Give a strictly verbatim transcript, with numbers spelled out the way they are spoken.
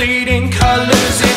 bleeding colors.